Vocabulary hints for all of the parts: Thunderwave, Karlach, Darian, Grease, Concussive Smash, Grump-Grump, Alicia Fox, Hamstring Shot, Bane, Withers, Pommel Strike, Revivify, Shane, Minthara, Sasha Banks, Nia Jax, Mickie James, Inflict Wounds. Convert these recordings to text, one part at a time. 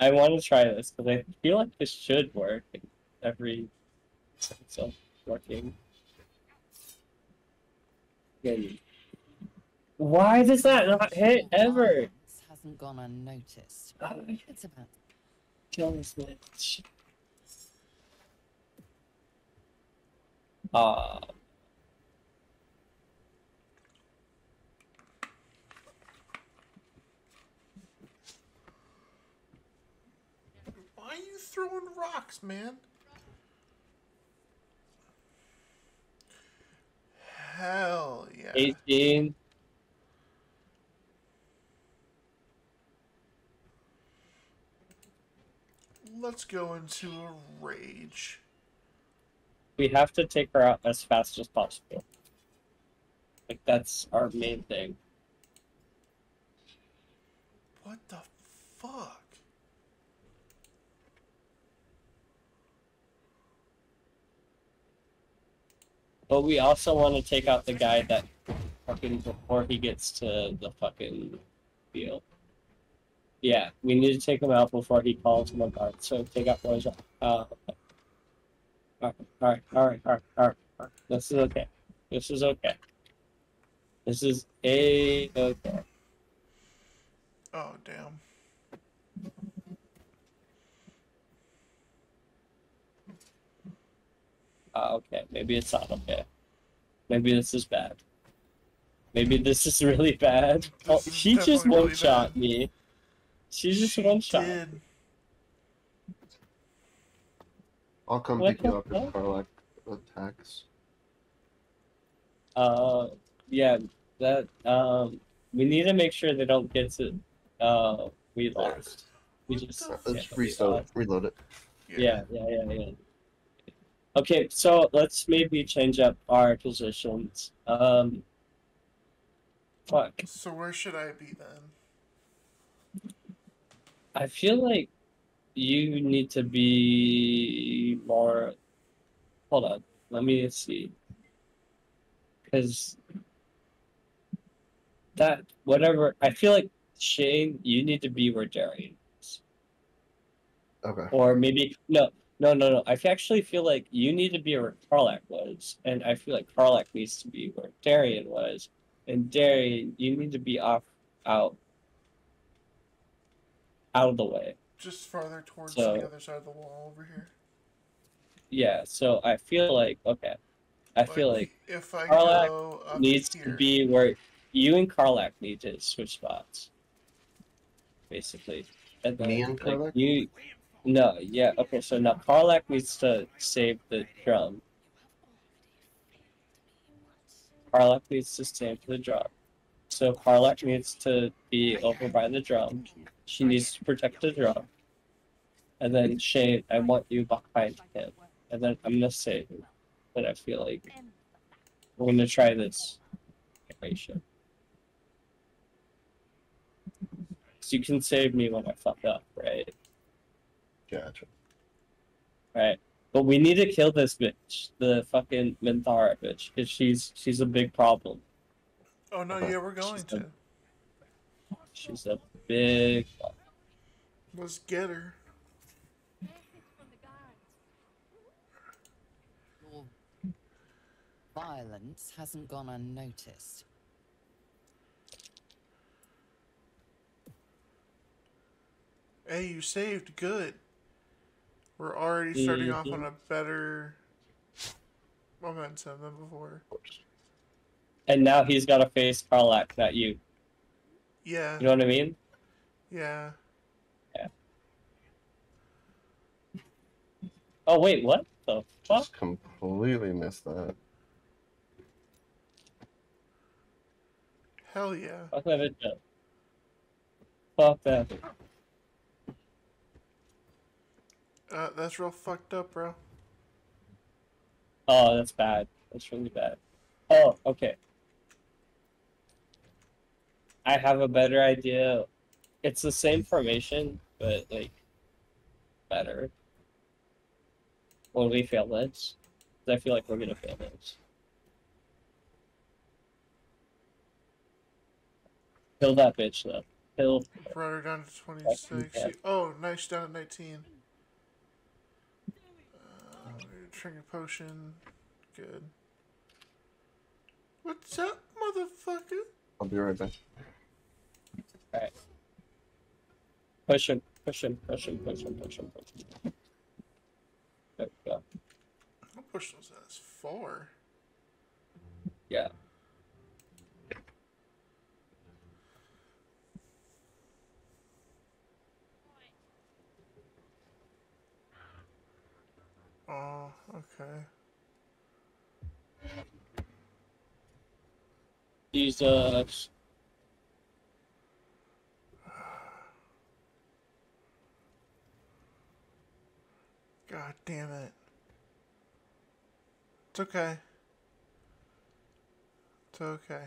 I want to try this because I feel like this should work. It's all working. Good. Why does that not hit ever? This hasn't gone unnoticed. It's about kill this bitch. Why are you throwing rocks, man? Hell yeah. 18. Let's go into a rage. We have to take her out as fast as possible. Like, that's our main thing. What the fuck? But we also want to take out the guy that fucking before he gets to the fucking field. Yeah, we need to take him out before he calls my guard. So take out boys. Alright. This is okay. This is okay. This is a-okay. Oh, damn. Okay, maybe it's not okay. Maybe this is bad. Maybe this is really bad. Oh, she just one-shot me. She's just one-shot. I'll come pick you up if Karlach attacks. Yeah, that, we need to make sure they don't get to, we lost. We just... Let's reload it. Yeah. Okay, so let's maybe change up our positions. Fuck. So where should I be then? I feel like you need to be more... Hold on, let me see. Because... That, whatever... I feel like, Shane, you need to be where Darian is. Okay. Or maybe... No. I actually feel like you need to be where Karlach was, and I feel like Karlach needs to be where Darian was, and Darian, you need to be off, out of the way. Just farther towards the other side of the wall over here. Yeah, so I feel like, okay, I feel like Karlach needs to be where you and Karlach need to switch spots, basically. And then, me and Karlach? You... No, yeah, okay, so now Karlach needs to save the drum. Karlach needs to save the drum. So Karlach needs to be over by the drum. She needs to protect the drum. And then Shane, I want you behind him. And then I'm gonna save him. But I feel like we're gonna try this iteration. So you can save me when I fuck up, right? Gotcha. Right. But we need to kill this bitch. The fucking Minthara bitch. Because she's a big problem. Oh no, yeah, we're going to. She's a big problem. Let's get her. Your violence hasn't gone unnoticed. Hey, you saved. Good. We're already starting off on a better momentum than before. And now he's got to face Karlach, not you. Yeah. You know what I mean? Yeah. Yeah. Oh, wait, what the fuck? Just completely missed that. Hell yeah. Fuck that bitch up. Fuck that. That's real fucked up, bro. Oh, that's bad. That's really bad. Oh, okay. I have a better idea. It's the same formation, but, like, better. When we fail this, I feel like we're gonna fail this. Kill that bitch, though. Hill. Brought her down to 26. Oh, nice, down to 19. Trinket potion. Good. What's up, motherfucker? I'll be right back. Alright. Push him. There we go. I'll push those ass 4. Yeah. Oh, okay. Jesus. God damn it. It's okay. It's okay.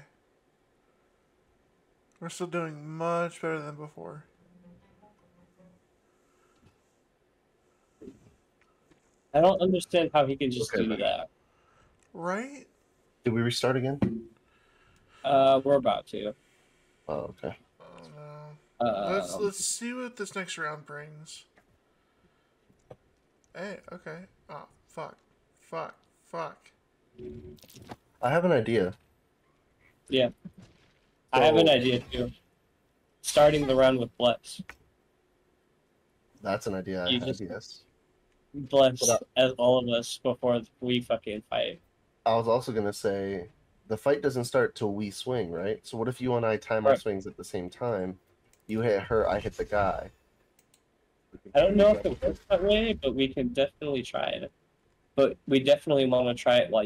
We're still doing much better than before. I don't understand how he can just do that. Right? Did we restart again? We're about to. Oh, okay. Oh, no. Let's see what this next round brings. Hey, okay. Oh, fuck. I have an idea. Yeah. I have an idea, too. Starting the round with Blitz. That's an idea. Yes. Blitz as all of us before we fucking fight. I was also gonna say the fight doesn't start till we swing, right? So what if you and I time our swings at the same time? You hit her, I hit the guy. I don't know if it works that way, but we can definitely try it. But we definitely want to try it while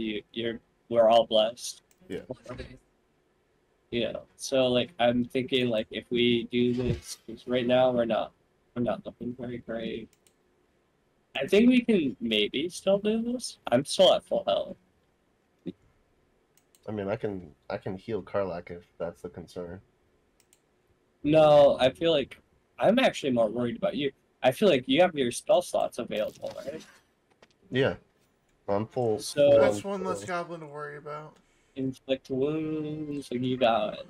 we're all blessed. Yeah. You know. So like I'm thinking like if we do this, because right now we're not looking very great. I think we can maybe still do this. I'm still at full health. I mean, I can heal Karlach if that's the concern. No, I feel like I'm actually more worried about you. I feel like you have your spell slots available, right? Yeah, I'm full. So that's one less goblin to worry about. Inflict wounds, like you got it.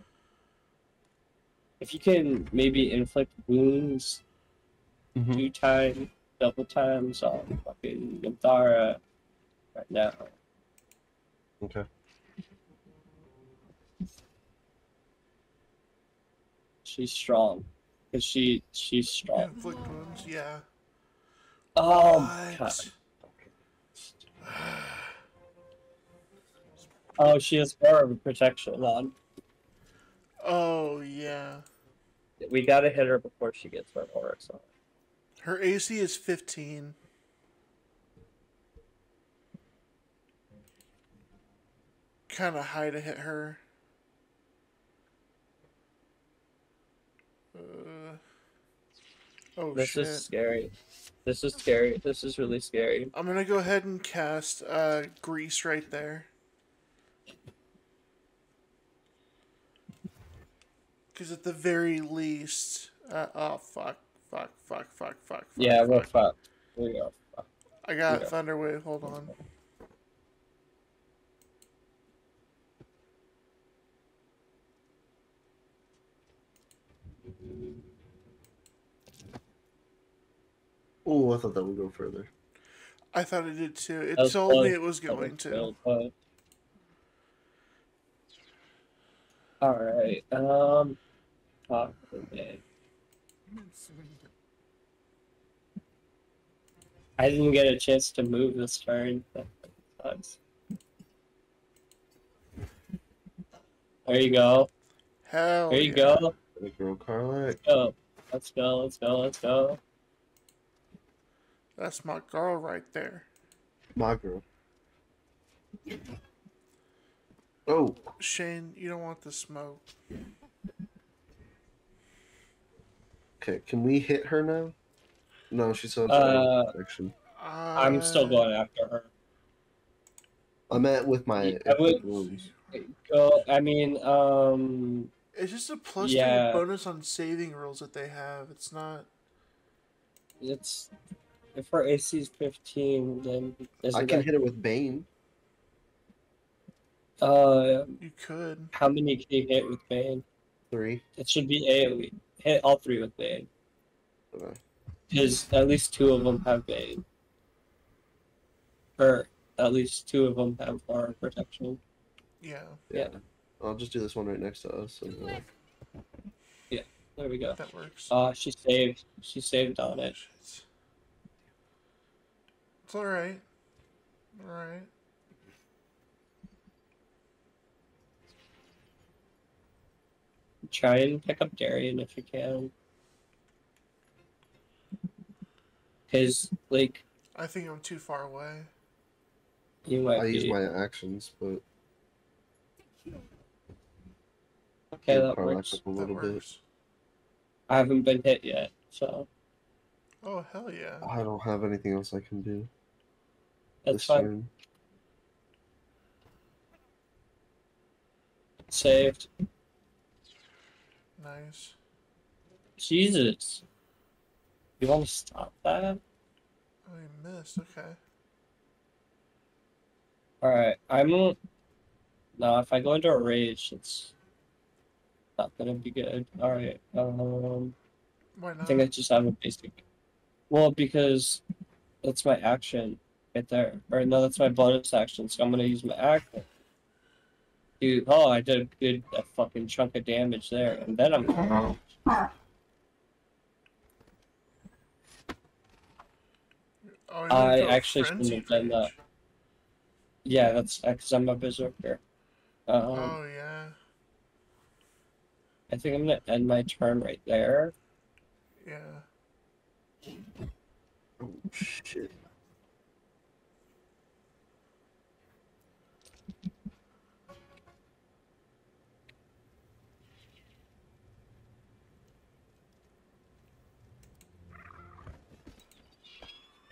If you can maybe inflict wounds 2 times. Double times on fucking Minthara right now. Okay. She's strong. Cause she's strong. Inflict wounds, yeah. Oh my God. Oh, she has aura protection on. Oh yeah. We gotta hit her before she gets her aura on. Her AC is 15. Kind of high to hit her. Oh, shit. This is scary. This is really scary. I'm going to go ahead and cast Grease right there. Because at the very least... oh, fuck. Fuck. Yeah, we're fucked. We are fucked. I got Thunderwave. Hold on. Oh, I thought that would go further. I thought it did too. It told me it was going to. Alright. Fuck the day. I didn't get a chance to move this turn. That sucks. There you go. Hell there you go. Let's go. That's my girl right there. My girl. Oh. Shane, you don't want the smoke. Okay, can we hit her now? No, she's on protection. I'm still going after her. I'm at with my. Yeah, I would go. I mean, it's just a plus bonus on saving rolls that they have. It's not. It's if her AC is 15, then I can hit her with Bane. You could. How many can you hit with Bane? 3. It should be AoE. hit all three with Bane. Okay. Because at least two of them have Bane. Or at least two of them have our protection. Yeah. Yeah. I'll just do this one right next to us. And, yeah, there we go. That works. She saved. She saved on it. Shit. It's alright. Alright. Try and pick up Darian if you can. His, like... I think I'm too far away. You might be. I use my actions, but... Okay, that works. A little bit. I haven't been hit yet, so... Oh, hell yeah. I don't have anything else I can do. That's fine. Turn. Saved. Nice. Jesus. You want to stop that? I missed, okay. Alright, I'm... No, if I go into a rage, it's... not gonna be good. Alright, Why not? I think I just have a basic... Well, because... that's my action. Right there. Or no, that's my bonus action, so I'm gonna use my action. Dude, oh, I did a good fucking chunk of damage there, and then I'm gonna... Oh, I actually shouldn't have done that. Yeah, that's because I'm a berserker. Oh, yeah. I think I'm going to end my turn right there. Yeah. Oh, shit.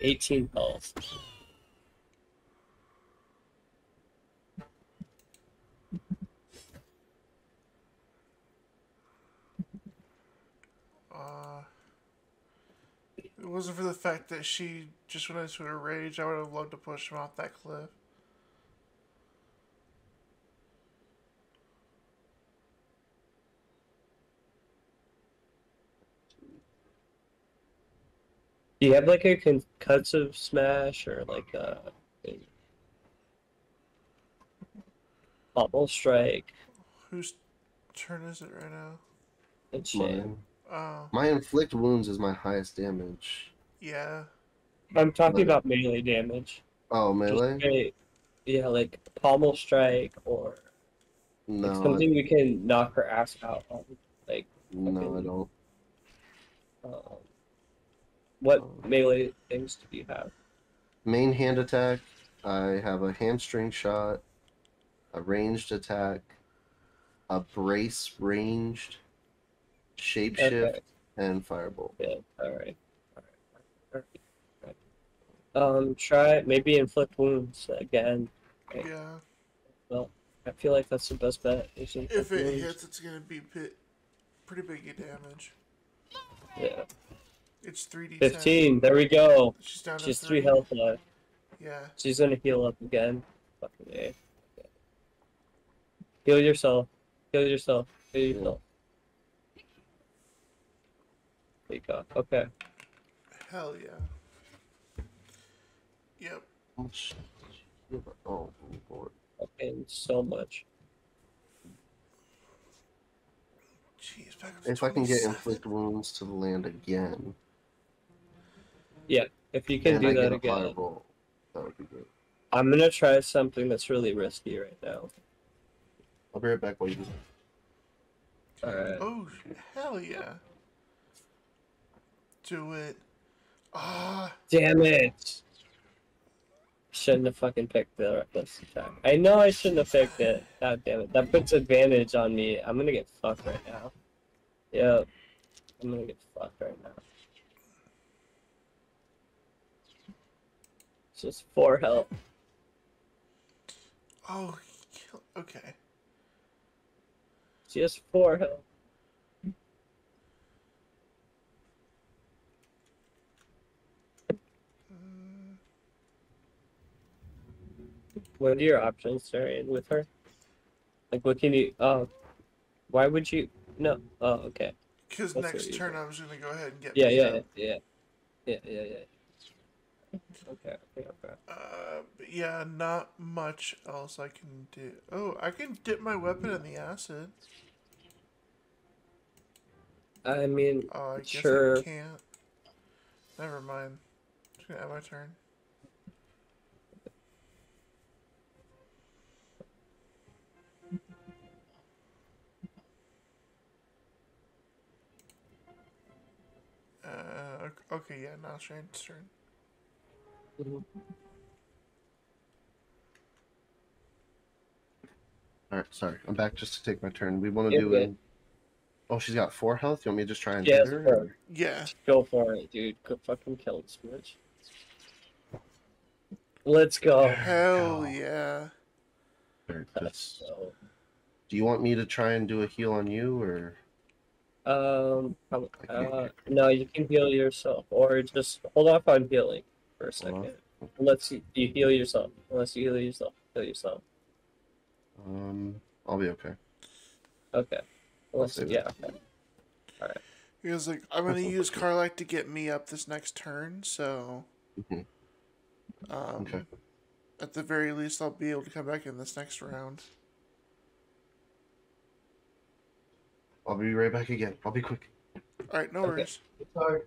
$18 If it wasn't for the fact that she just went into a rage, I would have loved to push him off that cliff. Do you have like a Concussive Smash or like a Pommel Strike? Whose turn is it right now? It's Shane. My Inflict Wounds is my highest damage. Yeah. I'm talking about melee damage. Oh, melee? Like, yeah, like Pommel Strike or no, like something you can knock her ass out on. Like, no, I don't. What melee things do you have? Main hand attack. I have a hamstring shot, a ranged attack, a brace ranged, shapeshift, okay, and firebolt. Yeah, alright. All right. Try maybe inflict wounds again. Right. Yeah. Well, I feel like that's the best bet. If it hits, it's gonna be pretty big damage. Yeah. It's 3D. 15. There we go. She's down. She's 3 health left. Yeah. She's gonna heal up again. Fucking A. Yeah. Heal yourself. Heal yourself. Heal yourself. Yeah. There you go. Okay. Hell yeah. Yep. Oh Lord. Okay, so much. Jeez, back up to 27. If I can get inflict wounds to the land again. Yeah, if you can do that again, fireball, that would be good. I'm gonna try something that's really risky right now. I'll be right back while you do that. Alright. Oh, hell yeah. Do it. Ah! Damn it! Shouldn't have fucking picked the reckless attack. I know I shouldn't have picked it. God damn it. That puts advantage on me. I'm gonna get fucked right now. Yep. I'm gonna get fucked right now. Just 4 health. Oh, okay. Just 4 health. What are your options, Darian, with her? Like, what can you? Why would you? No. Oh, okay. Because next turn I was going to go ahead and get... Yeah. Okay. But yeah, not much else I can do. Oh, I can dip my weapon in the acid. I mean, I guess sure. I can't. Never mind. Just going to have my turn. Okay, yeah, now Shane's turn. Alright, sorry. I'm back just to take my turn. We want to do it. Oh, she's got 4 health? You want me to just try and hit her? Or... Yeah. Go for it, dude. Go fucking kill this bitch. Let's go. Hell yeah. Just... So... Do you want me to try and do a heal on you, or...? No, you can heal yourself, or just hold off on healing for a second. Unless you heal yourself. Unless you heal yourself, heal yourself. I'll be okay. Okay. Unless, okay. All right. He was like, I'm gonna use Karlach to get me up this next turn, so okay. At the very least, I'll be able to come back in this next round. I'll be right back again. I'll be quick. Alright, no worries. Sorry.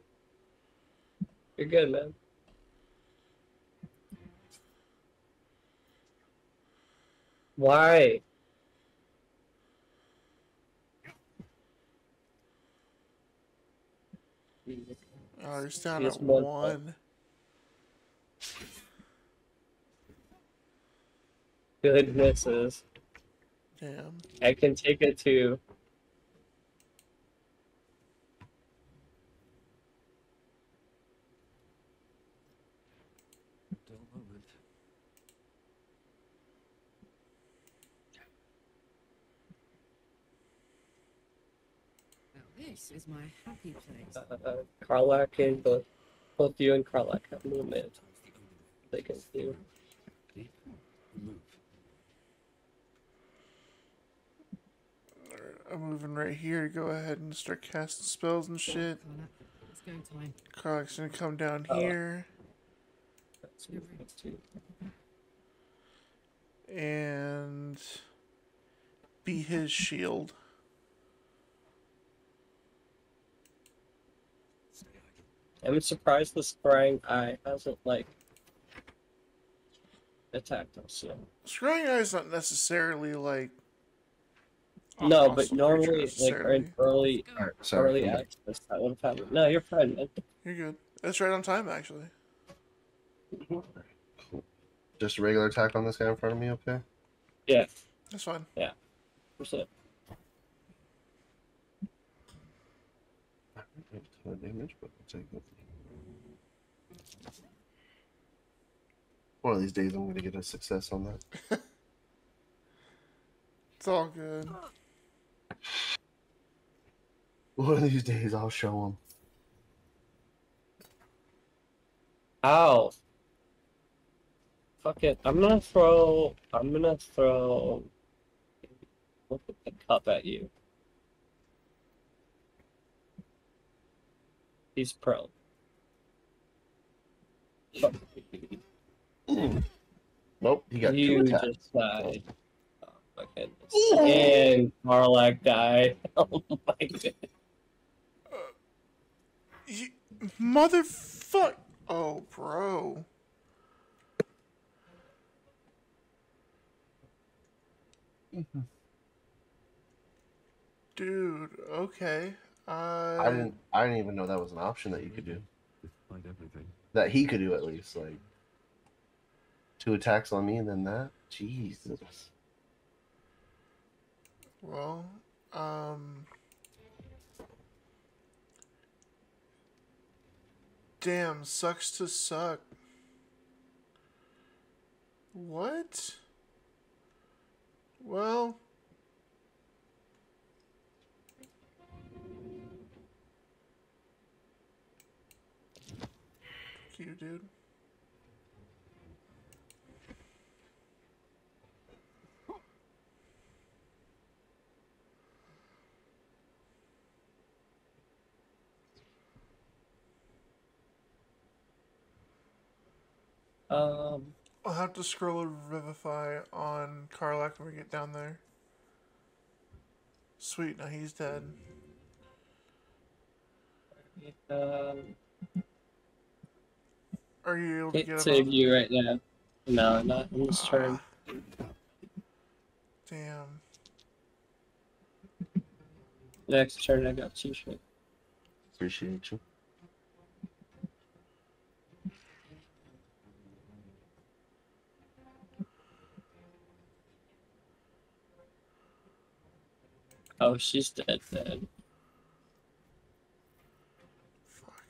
You're good, man. Why? Oh, he's down at 1. Good misses. Damn. I can take it to... This is my happy place. Karlach and both you and Karlach have movement. They can do. I'm moving right here. Go ahead and start casting spells and shit. Karlach's gonna come down here. And be his shield. I'm surprised the Scrying Eye hasn't, like, attacked us yet. Scrying Eye is not necessarily, like... No, but normally, like, in early access, that would have happened. No, you're fine, man. You're good. That's right on time, actually. Just a regular attack on this guy in front of me, okay? Yeah. That's fine. Yeah. That's it. Damage, but we'll take it. One of these days I'm going to get a success on that. It's all good. One of these days I'll show them. Ow. Fuck it. I'm going to throw... Look at the cup at you. He's prone. Nope, he got 2 attacks. You just died. Oh my goodness. And Karlach died. Oh my goodness. You motherfucker. Oh, bro. Dude, okay. I didn't even know that was an option that you could do. Like everything. That he could do at least, like 2 attacks on me and then that. Jesus. Well, damn, sucks to suck. What? Well. You, dude. I'll have to scroll Revivify on Karlach when we get down there. Sweet, now he's dead. Are you able to get up? Save you right now. No, not in this turn. Damn. Next turn I got T-shirt. Appreciate you. Oh, she's dead then. Fuck.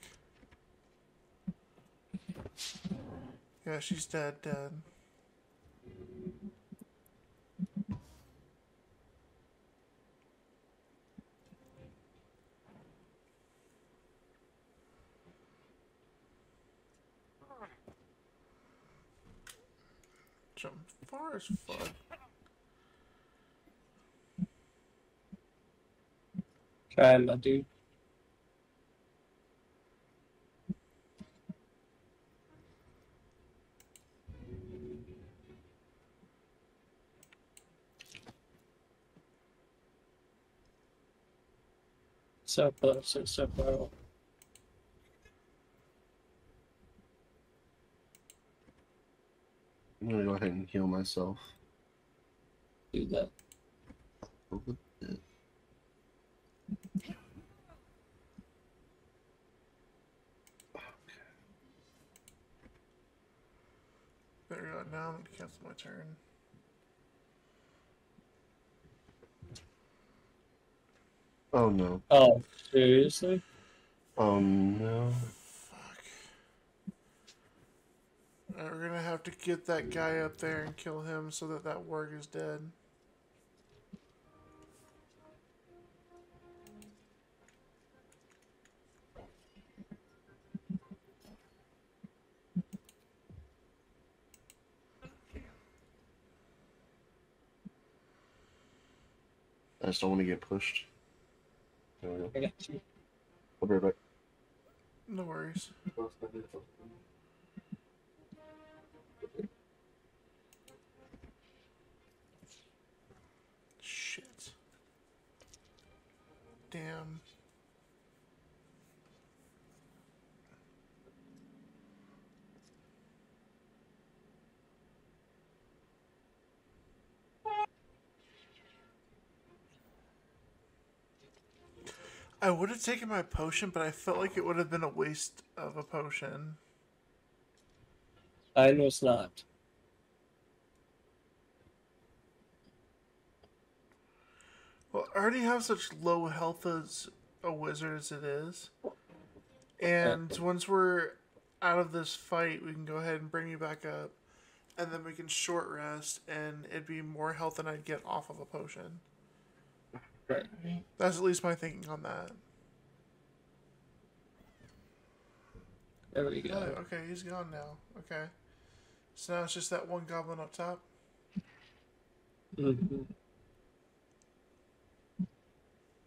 Yeah, she's dead. Jump far as fuck. Trying, my dude. So far. I'm gonna go ahead and heal myself. Do that. Over there. Okay. Better go now. I'm gonna cancel my turn. Oh no. Oh, seriously? Oh no. Fuck. Alright, we're gonna have to get that guy up there and kill him so that that warg is dead. I just don't want to get pushed. There we go. I got you. I'll be right back. No worries. Shit. Damn. I would have taken my potion, but I felt like it would have been a waste of a potion. I know it's not. Well, I already have such low health as a wizard as it is. And once we're out of this fight, we can go ahead and bring you back up. And then we can short rest, and it'd be more health than I'd get off of a potion. Right. That's at least my thinking on that. There we go. Oh, okay, he's gone now. Okay. So now it's just that one goblin up top. Mm-hmm.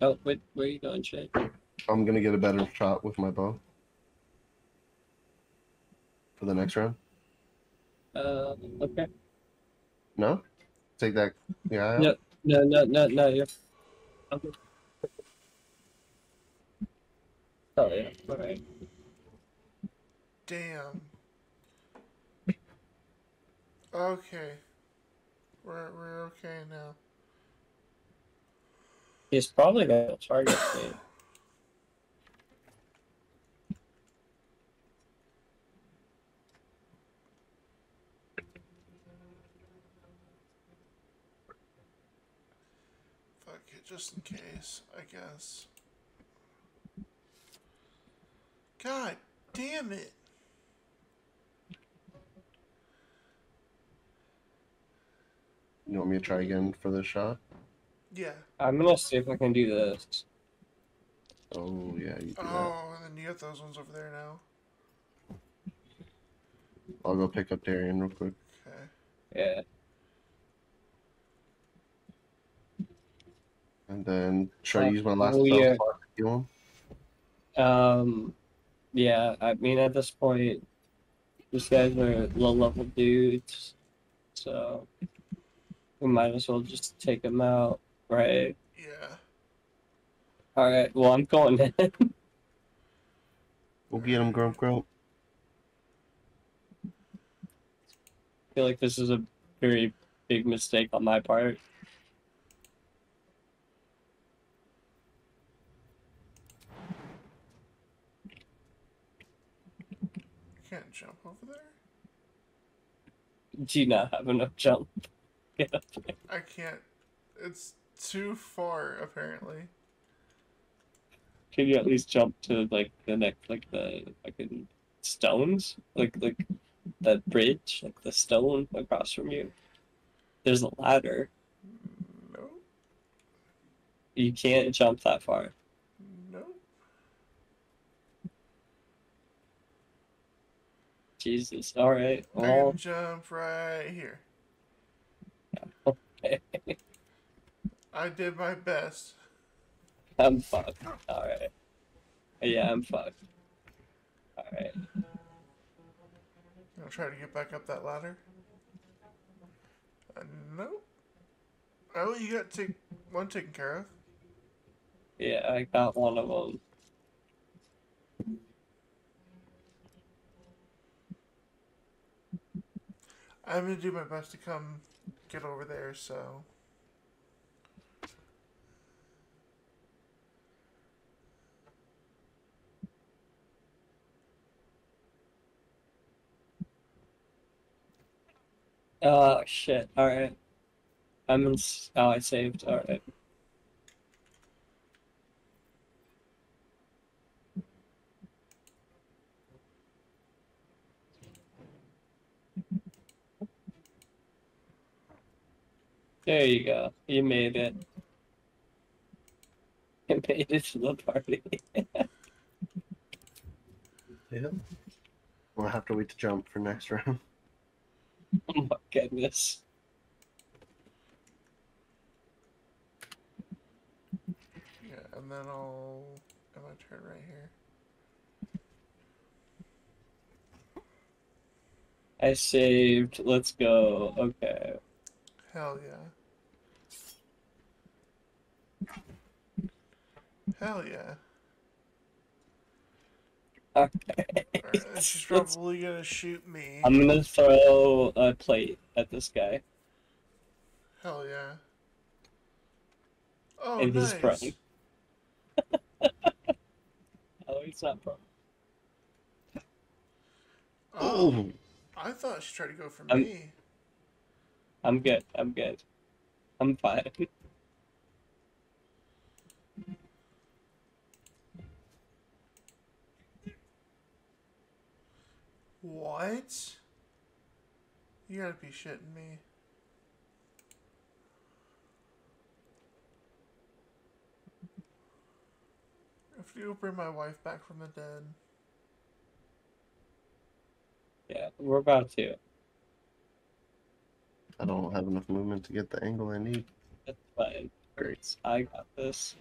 Oh, wait, where are you going, Shane? I'm going to get a better shot with my bow. For the next round. Okay. No? Take that guy out? No, yeah. Oh yeah, alright. Damn. Okay. We're okay now. He's probably gonna target me. Just in case, I guess. God damn it. You want me to try again for this shot? Yeah. I'm gonna see if I can do this. Oh, yeah, you do that. Oh, and then you got those ones over there now. I'll go pick up Darian real quick. Okay. Yeah. And then, should I use my last spell slot to heal him? Yeah, I mean, at this point, These guys are low-level dudes, so we might as well just take them out, right? Yeah. Alright, well, I'm going in. We'll get him, Grump Grump. I feel like this is a very big mistake on my part. Can't jump over there? Do you not have enough jump? Get up there. I can't. It's too far, apparently. Can you at least jump to, like, the next, like, the fucking stones? Like, that bridge? Like, the stone across from you? There's a ladder. No. You can't jump that far. Jesus, alright. I can jump right here. Okay. I did my best. I'm fucked. Alright. Yeah, I'm fucked. Alright. I'll try to get back up that ladder. Nope. Oh, you got one taken care of. Yeah, I got one of them. I'm gonna do my best to come get over there, so. Oh, shit. Alright. I'm in. Oh, I saved. Alright. There you go. You made it. You made it to the party. Yeah. We'll have to wait to jump for next round. Oh my goodness. Yeah, and then I'm gonna turn right here. I saved. Let's go. Okay. Hell yeah. Hell yeah. Okay. Right, she's probably gonna shoot me. I'm gonna throw a plate at this guy. Hell yeah. Oh, and nice. He's prone. Oh, he's not prone. Oh. I thought she tried to go for me. I'm good, I'm good. I'm fine. What? You gotta be shitting me. I have to bring my wife back from the dead. Yeah, we're about to. I don't have enough movement to get the angle I need. That's fine. Great. I got this.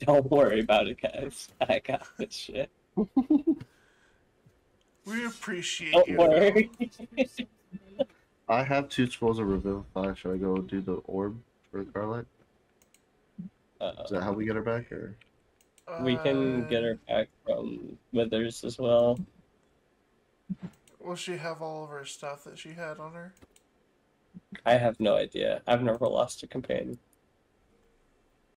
Don't worry about it, guys. I got this shit. We appreciate you. Don't worry. I have 2 scrolls of Revivify. Should I go do the orb for Karlach? Is that how we get her back? Or? We can get her back from Withers as well. Will she have all of her stuff that she had on her? I have no idea. I've never lost a companion.